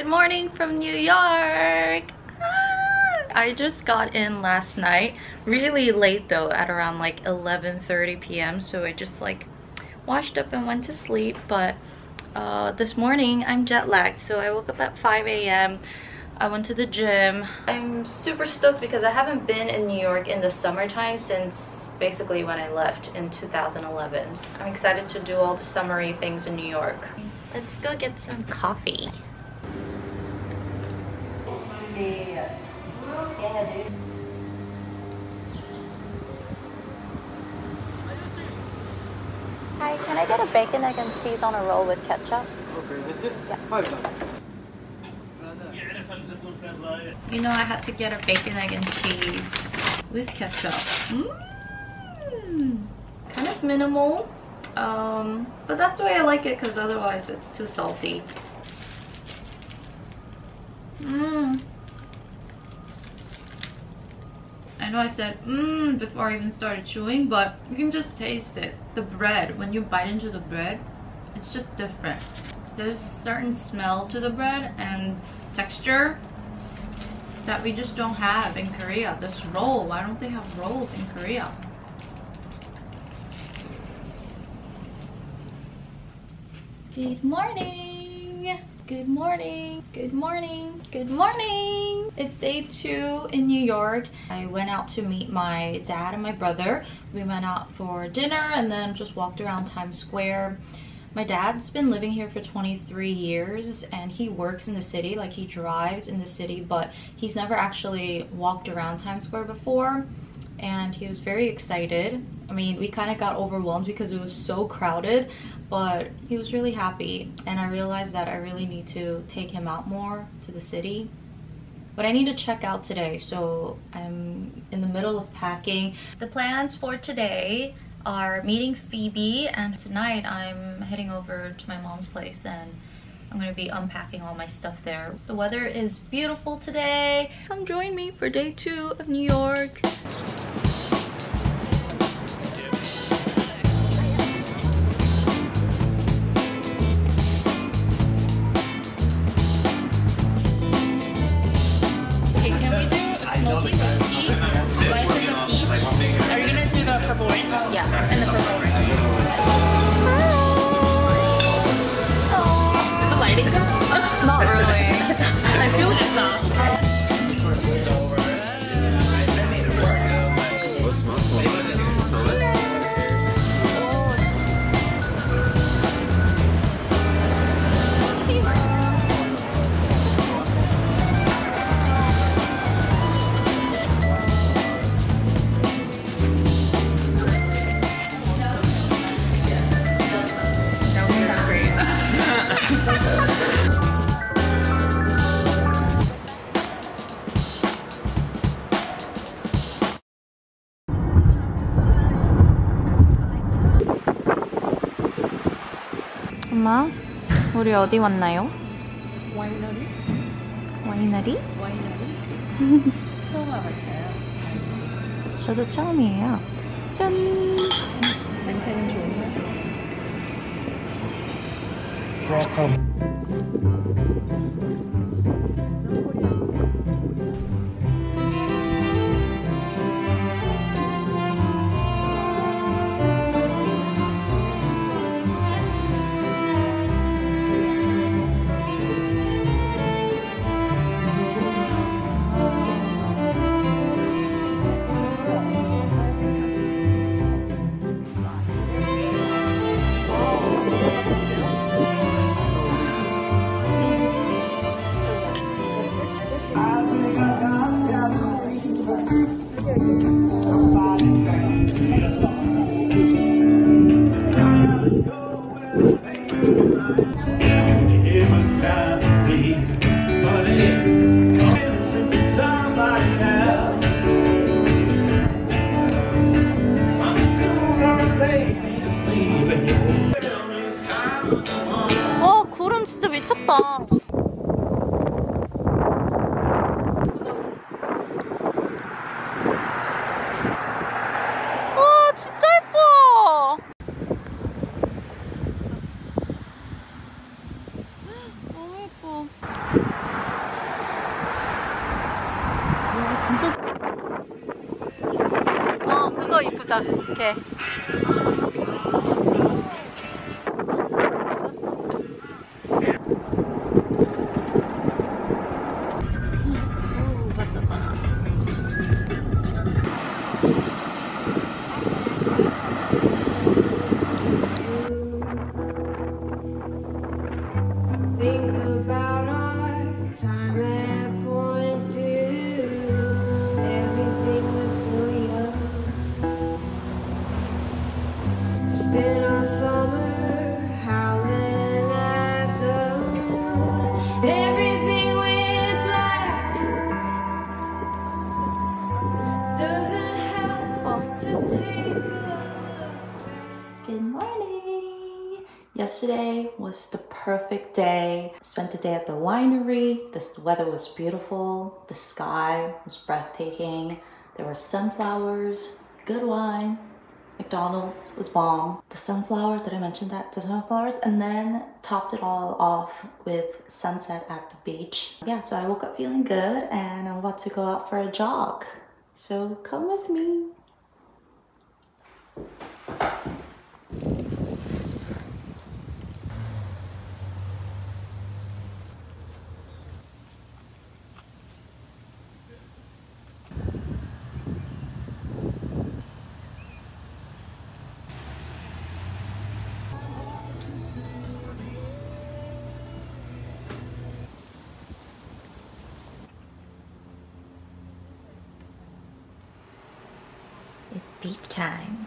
Good morning from New York! I just got in last night, really late though, at around like 11:30 p.m. So I just like washed up and went to sleep, but this morning I'm jet lagged, so I woke up at 5 a.m. I went to the gym. I'm super stoked because I haven't been in New York in the summertime since basically when I left in 2011. I'm excited to do all the summery things in New York. Let's go get some coffee. Yeah. Yeah, dude. Hi, can I get a bacon, egg, and cheese on a roll with ketchup? Okay, that's it? Yeah. You know, I had to get a bacon, egg, and cheese with ketchup. Kind of minimal, but that's the way I like it because otherwise it's too salty. I know I said before I even started chewing, but you can just taste it. The bread, when you bite into the bread, it's just different. There's a certain smell to the bread and texture that we just don't have in Korea. This roll, why don't they have rolls in Korea? Good morning! Good morning! Good morning! Good morning! It's day 2 in New York. I went out to meet my dad and my brother. We went out for dinner and then just walked around Times Square. My dad's been living here for 23 years and he works in the city, like he drives in the city, but he's never actually walked around Times Square before, and he was very excited. I mean, we kind of got overwhelmed because it was so crowded, but he was really happy, and I realized that I really need to take him out more to the city. But I need to check out today, so I'm in the middle of packing. The plans for today are meeting Phoebe, and tonight I'm heading over to my mom's place and I'm gonna be unpacking all my stuff there. The weather is beautiful today. Come join me for day 2 of New York. Yeah, and the purple ring. Is the lighting good? Not really. I feel it's not. What smells like? Can you smell it? 엄마, 우리 어디 왔나요? 와이너리? 와이너리? 와이너리? 처음 와봤어요. 저도 처음이에요. 짠! 냄새는 너무 예뻐. Okay. Yesterday was the perfect day. Spent the day at the winery. The weather was beautiful. The sky was breathtaking. There were sunflowers, good wine. McDonald's was bomb. The sunflower, did I mention that? The sunflowers, and then topped it all off with sunset at the beach. Yeah, so I woke up feeling good and I'm about to go out for a jog. So come with me. It's beach time.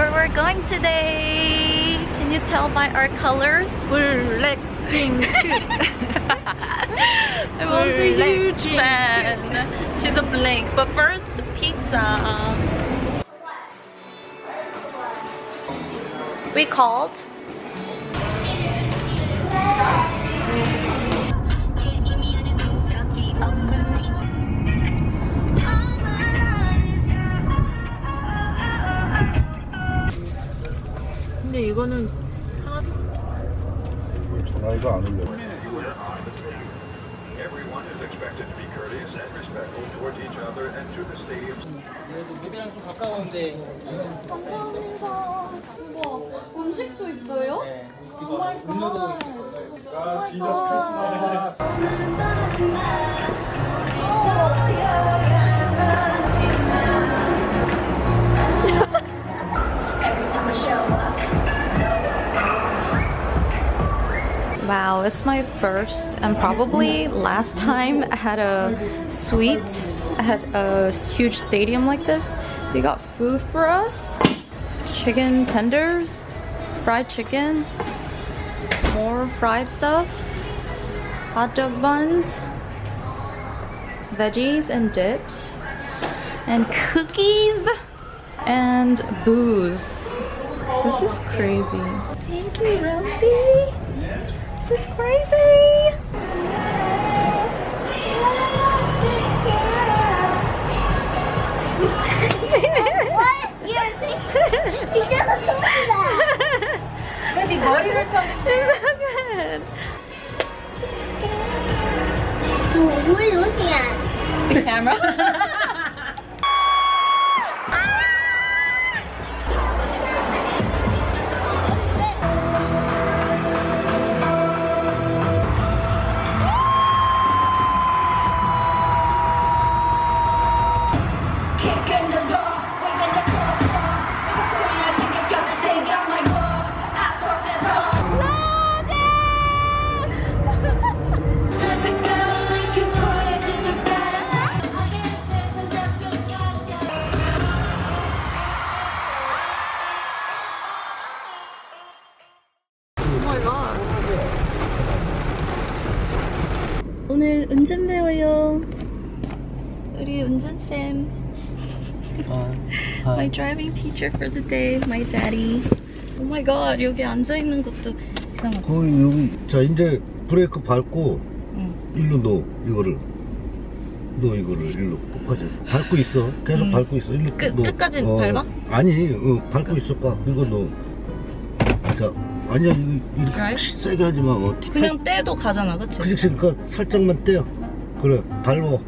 Where we're going today. Can you tell by our colors? We're BLACKPINK. I'm also a huge fan. She's a blink. But first, pizza. We called. 이거는 전화기가 안 울려. 무대랑 좀 가까운데. 감사합니다. 뭐 음식도 있어요? 오 마이 갓. 지저스 크리스마스. Wow, it's my first and probably last time at a suite at a huge stadium like this. They got food for us. Chicken tenders, fried chicken, more fried stuff, hot dog buns, veggies and dips, and cookies and booze. This is crazy. Thank you, Rosie. It's crazy! What? You're thinking? You just told me that! But the body or something? It's so good! Who are you looking at? The camera? 오늘 운전 배워요. 우리 운전쌤. My driving teacher for the day, my daddy. Oh my god, 여기 앉아있는 것도 이상하다. 거의 여기, 자 이제 브레이크 밟고 일로 놓, 이거를. 너 이거를 일로 끝까지 밟고 있어. 계속 밟고 있어. 일로 끝까지 밟아? 아니, 밟고 있을까? 이거 너. 자, 아니야, 이렇게 세게 하지 마. 그냥 떼도 가잖아, 그치? 그치, 그러니까 살짝만 떼요. 그래, 밟아.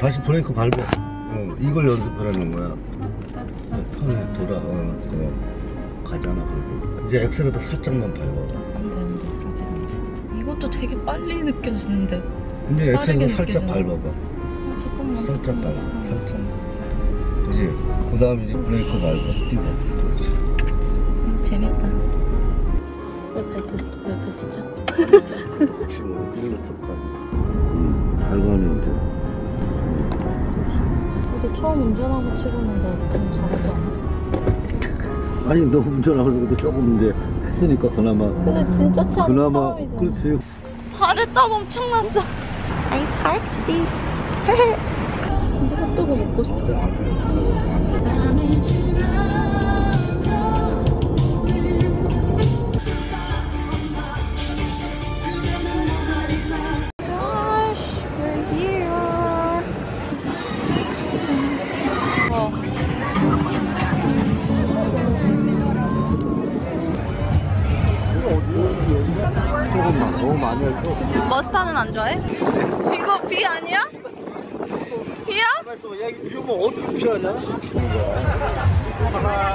다시 브레이크 밟아. 이걸 연습하라는 거야. 턴에 돌아, 가잖아, 그래도. 이제 엑셀에다 살짝만 밟아. 안 돼, 안 돼. 아직 안 돼. 이것도 되게 빨리 느껴지는데. 근데 엑셀에다 살짝 밟아봐. 잠깐만, 잠깐만, 잠깐만. 그치? 그 다음에 이제 브레이크 밟아, 뛰고. 재밌다. 왜 밟히죠? 혹시 뭐, 이리로 쭉 가네. 잘 가는데. 근데 처음 운전하고 치고는 너무 잘하지 않아? 아니, 너 운전하고서도 조금 이제 했으니까 그나마. 근데 진짜 처음이잖아. 그렇지. 발에 땀 엄청 났어. I parked this. 근데 핫도그 먹고 싶다. Gosh, we're here. 와. 조금만, 너무 많이 했어. 머스타는 안 좋아해? 이거 비 아니야? 비야? 야, 이 비 오면 어떻게 피하냐?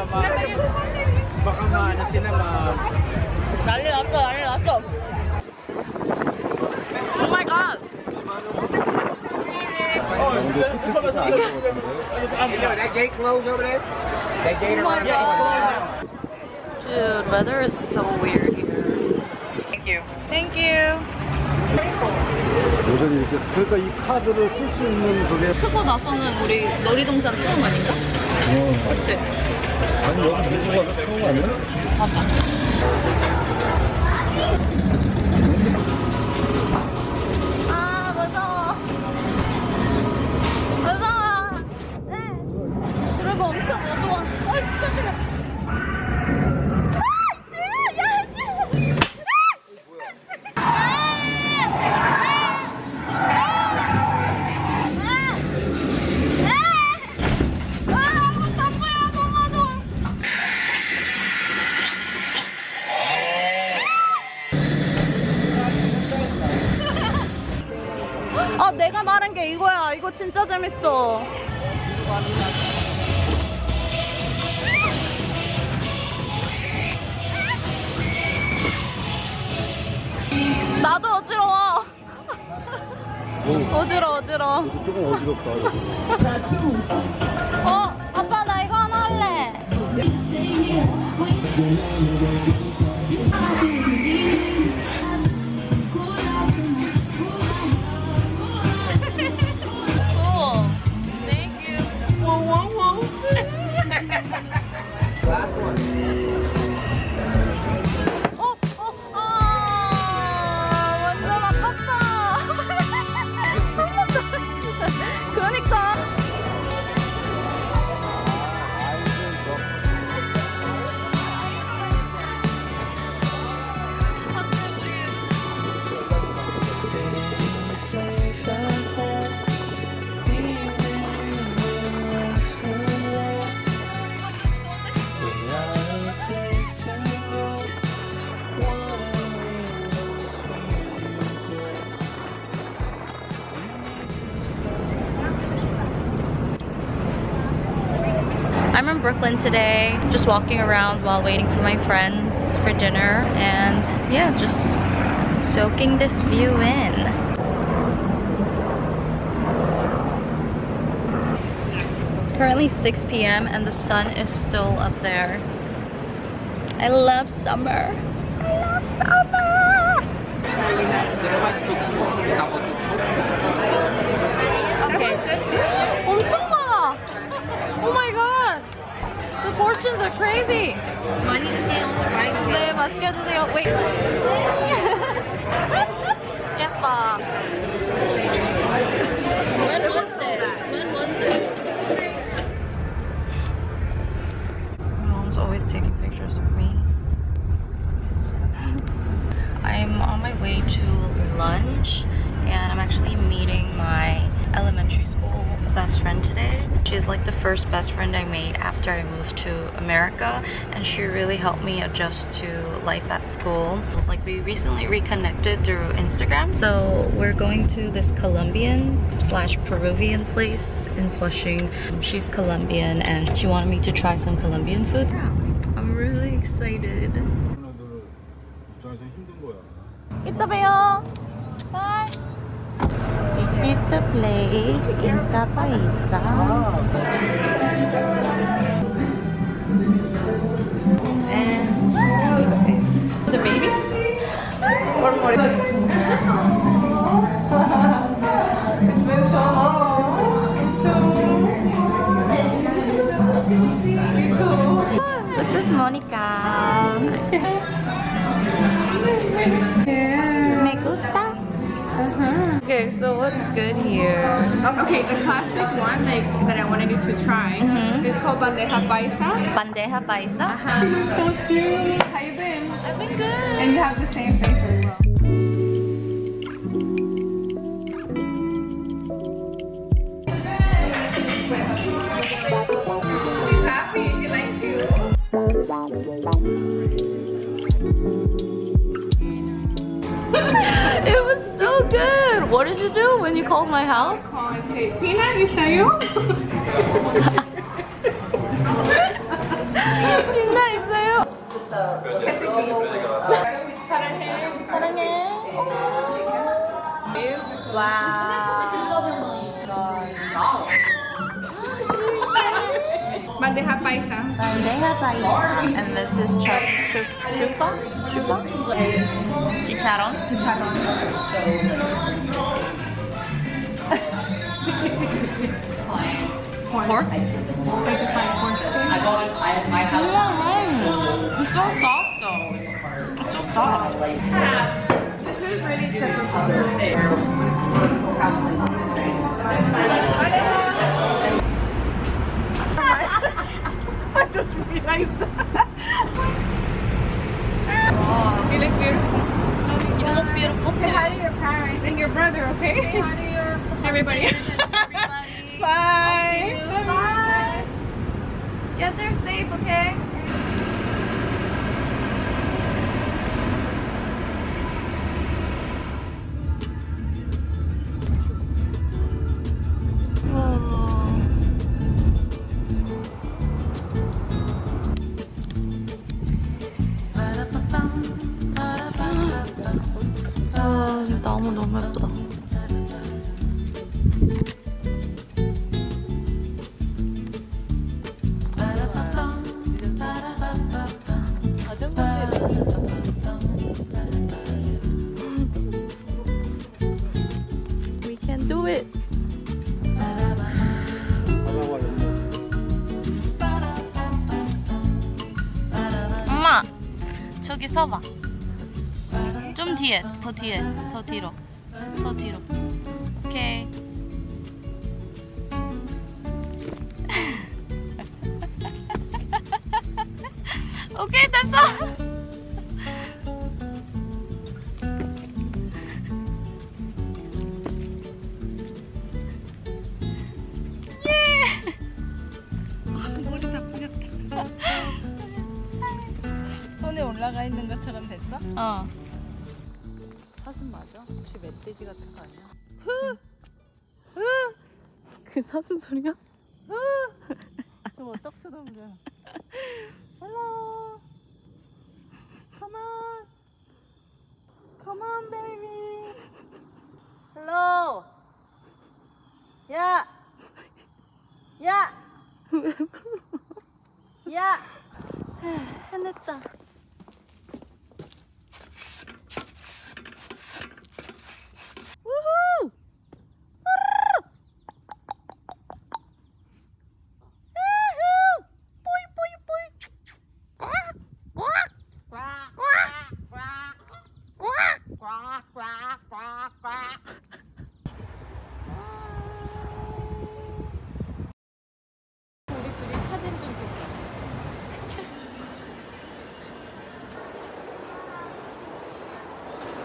난리 났어, 난리 났어. Oh my god. Dude, weather is so weird here. Thank you. Thank you. 여전히 이렇게, 그러니까 이 카드를 쓸 수 있는 그게 크고 나서는 우리 놀이동산 처음 아닌가? 그치? 아니 여기 미소가 처음 아니야? 맞아. 아 무서워 무서워. 네. 그리고 엄청 어두워. 어이 진짜 싫어. 내가 말한 게 이거야. 이거 진짜 재밌어. 나도 어지러워. 어지러워, 어지러워. 조금 어지럽다. 아빠 나 이거 하나 할래. I'm in Brooklyn today, just walking around while waiting for my friends for dinner, and yeah, just soaking this view in. It's currently 6 p.m. and the sun is still up there. I love summer. I love summer! Okay. 엄청 많아! Oh my god! The portions are crazy. 많이 드세요. 네, 맛있게 해주세요. Wait. 예뻐. to lunch, and I'm actually meeting my elementary school best friend today. She's like the first best friend I made after I moved to America, and she really helped me adjust to life at school. Like, we recently reconnected through Instagram, so we're going to this Colombian/Peruvian place in Flushing. She's Colombian and she wanted me to try some Colombian food. Yeah, I'm really excited. Bye. This is the place in Tapa Isa. And look at this. The baby? Or more? It's been so long. Me too. This is Monica. Me gusta? Okay, so what's good here? Okay, the classic one that I wanted you to try is called bandeja paisa. Bandeja paisa? So cute! How you been? I've been good! And you have the same face as well. She's happy, she likes you. It was so good! What did you do when you called my house? I called and said, Pina, you say you? Pina, you say you? Wow. Bandeja paisa. Bandeja paisa. And this is chupa? Chicharon. Pork? It's so soft though. It's so soft. This is really I just realized that. You look beautiful. You look beautiful too. Say hi to your parents and your brother, okay? Say hi to your everybody. Bye. Bye. Get there safe, okay? 너무 예쁘다. We can do it. 엄마, 저기 서봐. 좀 뒤에, 더 뒤에, 더 뒤로. 더 뒤로. 오케이. 오케이, 됐어. 예. 머리 다 뿌렸다. 손에 올라가 있는 것처럼 됐어? 어. 사슴 맞아? 혹시 멧돼지 같은 거 아니야? 그 사슴 소리가? 저거 떡 쳐다보자. Hello. Come on. Come on, baby. Hello. 야. 야. 야. 해냈다.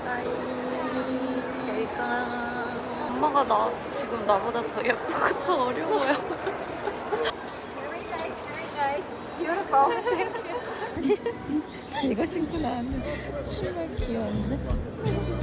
Bye. 보니까 엄마가 나 지금 나보다 더 예쁘고 더 어려워요. Very nice, beautiful. 이거 신고 나왔는데 신발 귀여운데?